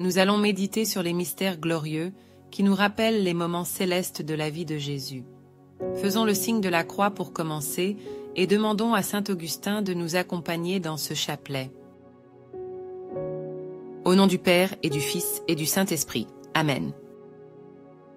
nous allons méditer sur les mystères glorieux qui nous rappellent les moments célestes de la vie de Jésus. Faisons le signe de la croix pour commencer et demandons à Saint Augustin de nous accompagner dans ce chapelet. Au nom du Père et du Fils et du Saint-Esprit. Amen.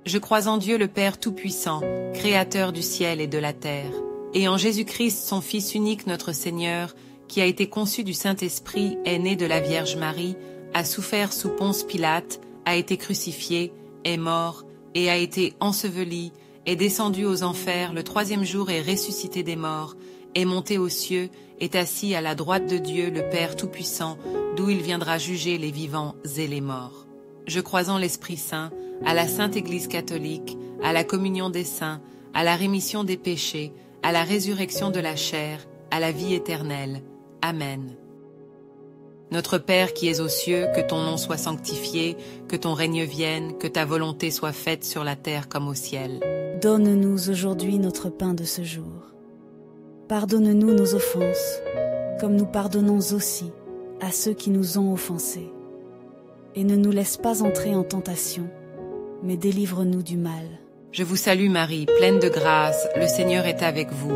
Je crois en Dieu le Père Tout-Puissant, Créateur du ciel et de la terre, et en Jésus-Christ son Fils unique notre Seigneur, qui a été conçu du Saint-Esprit, est né de la Vierge Marie, a souffert sous Ponce Pilate, a été crucifié, est mort, et a été enseveli, est descendu aux enfers, le troisième jour est ressuscité des morts, est monté aux cieux, est assis à la droite de Dieu le Père Tout-Puissant, d'où il viendra juger les vivants et les morts. Je crois en l'Esprit Saint, à la Sainte Église catholique, à la communion des saints, à la rémission des péchés, à la résurrection de la chair, à la vie éternelle. Amen. Notre Père qui es aux cieux, que ton nom soit sanctifié, que ton règne vienne, que ta volonté soit faite sur la terre comme au ciel. Donne-nous aujourd'hui notre pain de ce jour. Pardonne-nous nos offenses, comme nous pardonnons aussi à ceux qui nous ont offensés. Et ne nous laisse pas entrer en tentation, mais délivre-nous du mal. Je vous salue Marie, pleine de grâce, le Seigneur est avec vous.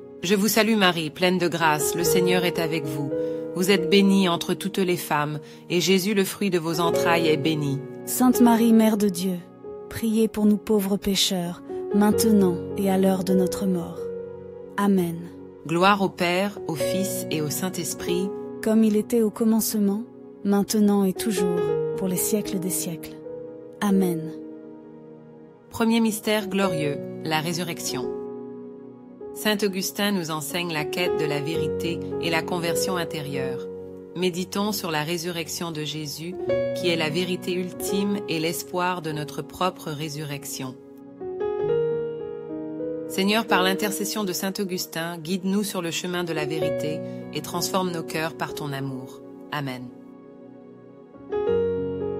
Je vous salue Marie, pleine de grâce, le Seigneur est avec vous. Vous êtes bénie entre toutes les femmes, et Jésus, le fruit de vos entrailles, est béni. Sainte Marie, Mère de Dieu, priez pour nous pauvres pécheurs, maintenant et à l'heure de notre mort. Amen. Gloire au Père, au Fils et au Saint-Esprit, comme il était au commencement, maintenant et toujours, pour les siècles des siècles. Amen. Premier mystère glorieux, la résurrection. Saint Augustin nous enseigne la quête de la vérité et la conversion intérieure. Méditons sur la résurrection de Jésus, qui est la vérité ultime et l'espoir de notre propre résurrection. Seigneur, par l'intercession de Saint Augustin, guide-nous sur le chemin de la vérité et transforme nos cœurs par ton amour. Amen.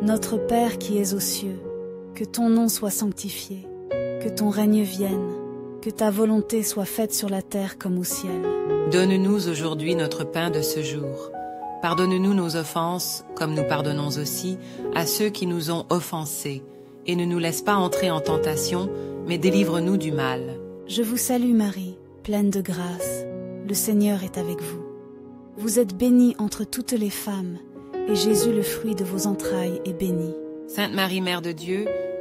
Notre Père qui es aux cieux, que ton nom soit sanctifié, que ton règne vienne, que ta volonté soit faite sur la terre comme au ciel. Donne-nous aujourd'hui notre pain de ce jour. Pardonne-nous nos offenses, comme nous pardonnons aussi à ceux qui nous ont offensés. Et ne nous laisse pas entrer en tentation, mais délivre-nous du mal. Je vous salue Marie, pleine de grâce, le Seigneur est avec vous. Vous êtes bénie entre toutes les femmes, et Jésus, le fruit de vos entrailles, est béni. Sainte Marie, Mère de Dieu,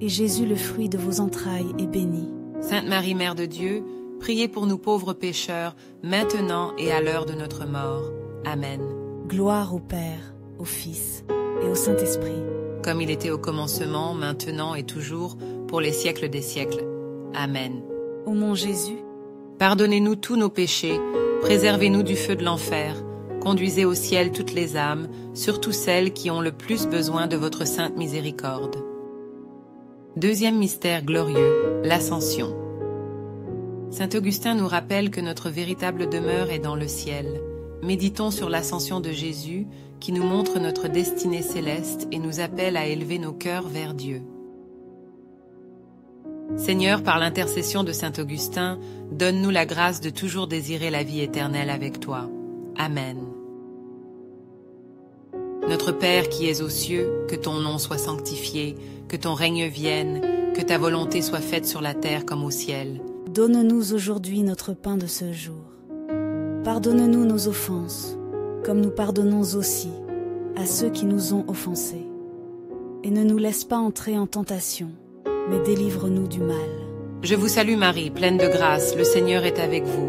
et Jésus, le fruit de vos entrailles, est béni. Sainte Marie, Mère de Dieu, priez pour nous pauvres pécheurs, maintenant et à l'heure de notre mort. Amen. Gloire au Père, au Fils et au Saint-Esprit. Comme il était au commencement, maintenant et toujours, pour les siècles des siècles. Amen. Ô mon Jésus, pardonnez-nous tous nos péchés, préservez-nous du feu de l'enfer, conduisez au ciel toutes les âmes, surtout celles qui ont le plus besoin de votre sainte miséricorde. Deuxième mystère glorieux, l'Ascension. Saint Augustin nous rappelle que notre véritable demeure est dans le ciel. Méditons sur l'Ascension de Jésus, qui nous montre notre destinée céleste et nous appelle à élever nos cœurs vers Dieu. Seigneur, par l'intercession de Saint Augustin, donne-nous la grâce de toujours désirer la vie éternelle avec toi. Amen. Notre Père qui es aux cieux, que ton nom soit sanctifié, que ton règne vienne, que ta volonté soit faite sur la terre comme au ciel. Donne-nous aujourd'hui notre pain de ce jour. Pardonne-nous nos offenses, comme nous pardonnons aussi à ceux qui nous ont offensés. Et ne nous laisse pas entrer en tentation, mais délivre-nous du mal. Je vous salue Marie, pleine de grâce, le Seigneur est avec vous.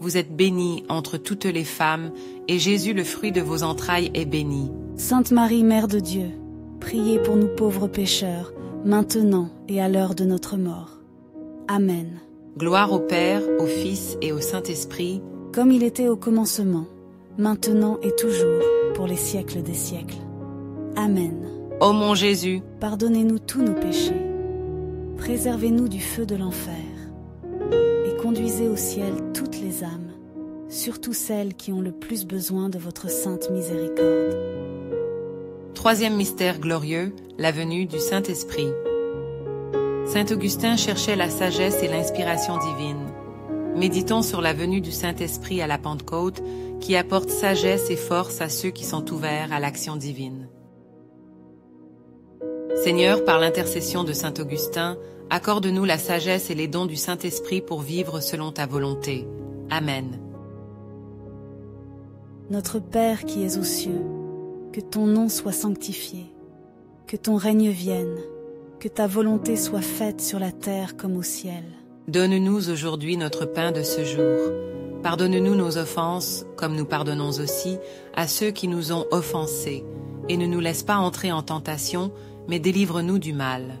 Vous êtes bénie entre toutes les femmes, et Jésus, le fruit de vos entrailles, est béni. Sainte Marie, Mère de Dieu, priez pour nous pauvres pécheurs, maintenant et à l'heure de notre mort. Amen. Je vous salue Marie, pleine de grâce, le Seigneur est avec vous. Vous êtes bénie entre toutes les femmes, et Jésus, le fruit de vos entrailles, est béni. Sainte Marie, Mère de Dieu, priez pour nous pauvres pécheurs, maintenant et à l'heure de notre mort. Amen. Gloire au Père, au Fils et au Saint-Esprit, comme il était au commencement, maintenant et toujours, pour les siècles des siècles. Amen. Ô mon Jésus, pardonnez-nous tous nos péchés, préservez-nous du feu de l'enfer, et conduisez au ciel toutes les âmes, surtout celles qui ont le plus besoin de votre sainte miséricorde. Troisième mystère glorieux, la venue du Saint-Esprit. Saint Augustin cherchait la sagesse et l'inspiration divine. Méditons sur la venue du Saint-Esprit à la Pentecôte, qui apporte sagesse et force à ceux qui sont ouverts à l'action divine. Seigneur, par l'intercession de Saint Augustin, accorde-nous la sagesse et les dons du Saint-Esprit pour vivre selon ta volonté. Amen. Notre Père qui es aux cieux, que ton nom soit sanctifié, que ton règne vienne, que ta volonté soit faite sur la terre comme au ciel. Donne-nous aujourd'hui notre pain de ce jour. Pardonne-nous nos offenses, comme nous pardonnons aussi à ceux qui nous ont offensés. Et ne nous laisse pas entrer en tentation, mais délivre-nous du mal.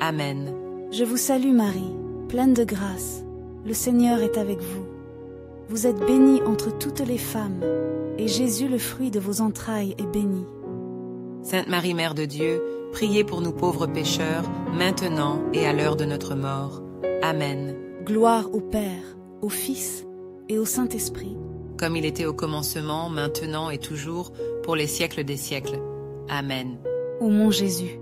Amen. Je vous salue Marie, pleine de grâce, le Seigneur est avec vous. Vous êtes bénie entre toutes les femmes, et Jésus le fruit de vos entrailles est béni. Sainte Marie, Mère de Dieu, priez pour nous pauvres pécheurs, maintenant et à l'heure de notre mort. Amen. Je vous salue Marie, pleine de grâce, le Seigneur est avec vous. Vous êtes bénie entre toutes les femmes, et Jésus le fruit de vos entrailles est béni. Sainte Marie, Mère de Dieu, priez pour nous pauvres pécheurs, maintenant et à l'heure de notre mort. Amen. Gloire au Père, au Fils et au Saint-Esprit. Comme il était au commencement, maintenant et toujours, pour les siècles des siècles. Amen. Ô mon Jésus,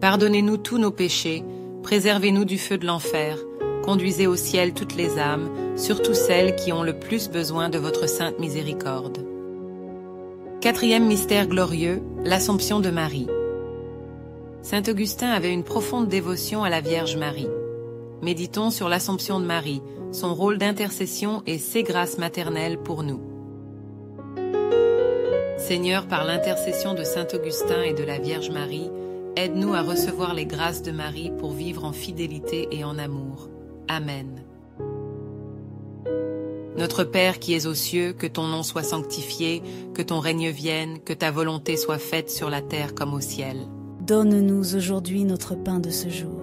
pardonnez-nous tous nos péchés, préservez-nous du feu de l'enfer, conduisez au ciel toutes les âmes, surtout celles qui ont le plus besoin de votre sainte miséricorde. Quatrième mystère glorieux, l'Assomption de Marie. Saint Augustin avait une profonde dévotion à la Vierge Marie. Méditons sur l'Assomption de Marie, son rôle d'intercession et ses grâces maternelles pour nous. Seigneur, par l'intercession de Saint Augustin et de la Vierge Marie, aide-nous à recevoir les grâces de Marie pour vivre en fidélité et en amour. Amen. Notre Père qui es aux cieux, que ton nom soit sanctifié, que ton règne vienne, que ta volonté soit faite sur la terre comme au ciel. Donne-nous aujourd'hui notre pain de ce jour.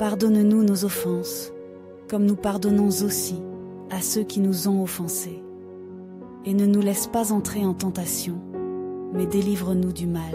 Pardonne-nous nos offenses, comme nous pardonnons aussi à ceux qui nous ont offensés. Et ne nous laisse pas entrer en tentation, mais délivre-nous du mal.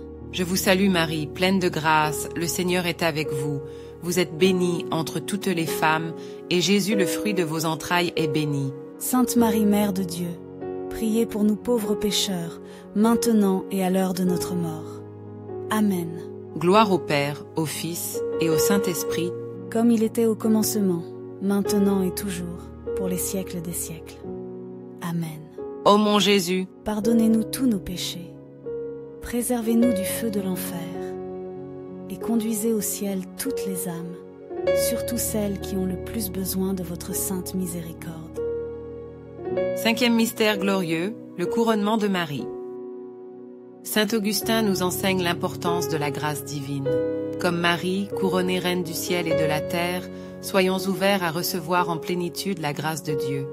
Je vous salue Marie, pleine de grâce, le Seigneur est avec vous. Vous êtes bénie entre toutes les femmes, et Jésus, le fruit de vos entrailles, est béni. Sainte Marie, Mère de Dieu, priez pour nous pauvres pécheurs, maintenant et à l'heure de notre mort. Amen. Gloire au Père, au Fils et au Saint-Esprit, comme il était au commencement, maintenant et toujours, pour les siècles des siècles. Amen. Ô mon Jésus, pardonnez-nous tous nos péchés, préservez-nous du feu de l'enfer, et conduisez au ciel toutes les âmes, surtout celles qui ont le plus besoin de votre sainte miséricorde. Cinquième mystère glorieux, le couronnement de Marie. Saint Augustin nous enseigne l'importance de la grâce divine. Comme Marie, couronnée reine du ciel et de la terre, soyons ouverts à recevoir en plénitude la grâce de Dieu.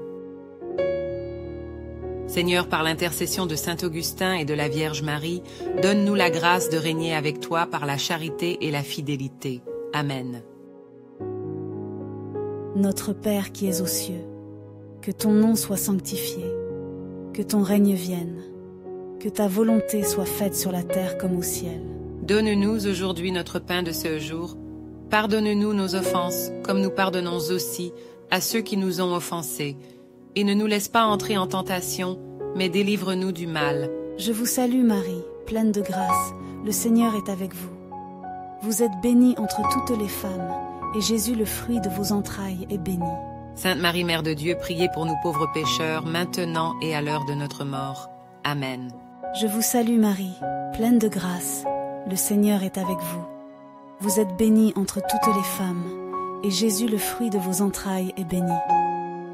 Seigneur, par l'intercession de Saint Augustin et de la Vierge Marie, donne-nous la grâce de régner avec toi par la charité et la fidélité. Amen. Notre Père qui es aux cieux, que ton nom soit sanctifié, que ton règne vienne, que ta volonté soit faite sur la terre comme au ciel. Donne-nous aujourd'hui notre pain de ce jour. Pardonne-nous nos offenses, comme nous pardonnons aussi à ceux qui nous ont offensés. Et ne nous laisse pas entrer en tentation, mais délivre-nous du mal. Je vous salue Marie, pleine de grâce, le Seigneur est avec vous. Vous êtes bénie entre toutes les femmes, et Jésus, le fruit de vos entrailles, est béni. Sainte Marie, Mère de Dieu, priez pour nous pauvres pécheurs, maintenant et à l'heure de notre mort. Amen. Je vous salue Marie, pleine de grâce, le Seigneur est avec vous. Vous êtes bénie entre toutes les femmes, et Jésus, le fruit de vos entrailles, est béni.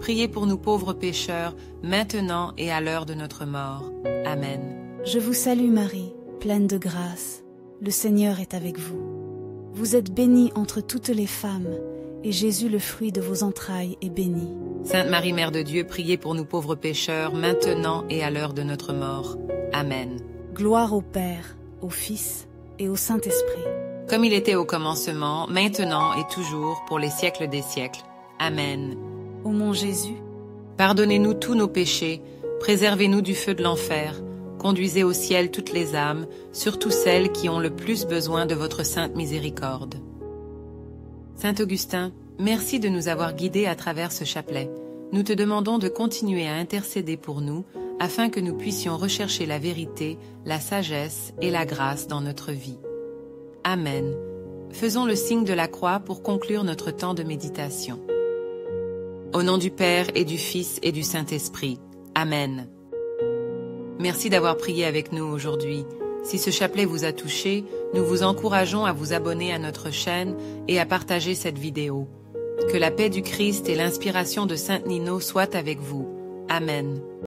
priez pour nous pauvres pécheurs, maintenant et à l'heure de notre mort. Amen. Je vous salue Marie, pleine de grâce. Le Seigneur est avec vous. Vous êtes bénie entre toutes les femmes, et Jésus, le fruit de vos entrailles, est béni. Sainte Marie, Mère de Dieu, priez pour nous pauvres pécheurs, maintenant et à l'heure de notre mort. Amen. Gloire au Père, au Fils et au Saint-Esprit. Comme il était au commencement, maintenant et toujours, pour les siècles des siècles. Amen. Ô mon Jésus, pardonnez-nous tous nos péchés, préservez-nous du feu de l'enfer, conduisez au ciel toutes les âmes, surtout celles qui ont le plus besoin de votre sainte miséricorde. Saint Augustin, merci de nous avoir guidés à travers ce chapelet. Nous te demandons de continuer à intercéder pour nous, afin que nous puissions rechercher la vérité, la sagesse et la grâce dans notre vie. Amen. Faisons le signe de la croix pour conclure notre temps de méditation. Au nom du Père et du Fils et du Saint-Esprit. Amen. Merci d'avoir prié avec nous aujourd'hui. Si ce chapelet vous a touché, nous vous encourageons à vous abonner à notre chaîne et à partager cette vidéo. Que la paix du Christ et l'inspiration de Saint Nino soient avec vous. Amen.